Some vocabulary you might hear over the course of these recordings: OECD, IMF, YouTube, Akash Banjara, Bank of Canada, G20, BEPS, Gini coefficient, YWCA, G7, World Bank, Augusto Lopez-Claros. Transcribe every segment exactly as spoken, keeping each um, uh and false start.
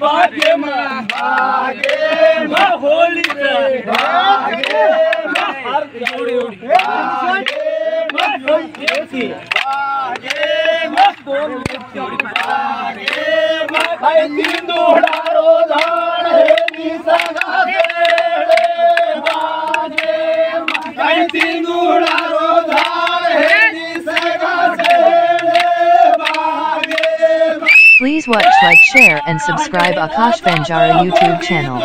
Bye. Please watch, like, share, and subscribe Akash Banjara YouTube channel.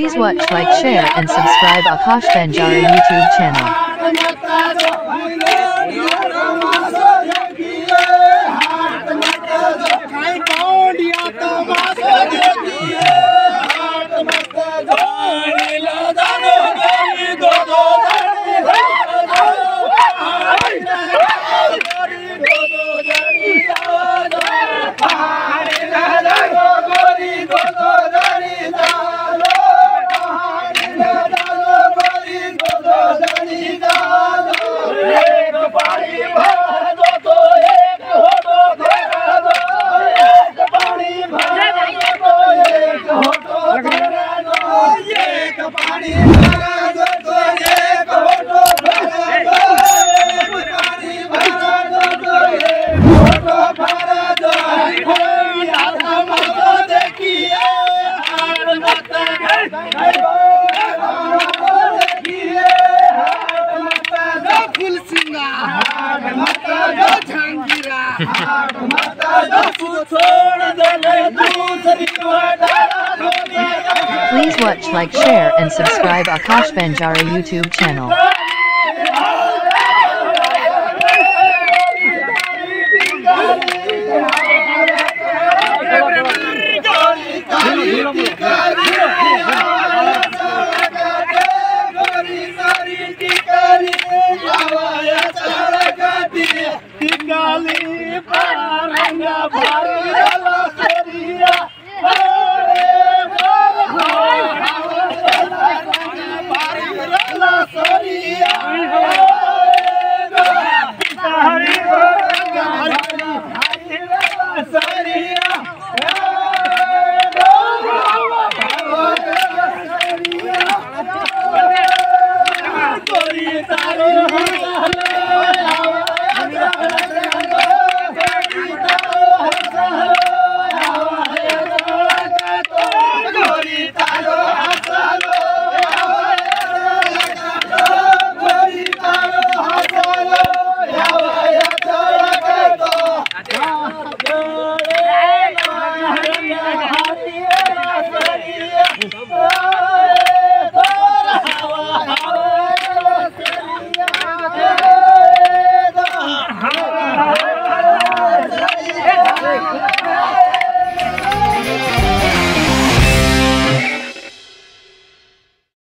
Please watch, like, share, and subscribe Akash Banjara YouTube channel. Please watch, like, share, and subscribe Akash Banjara YouTube channel.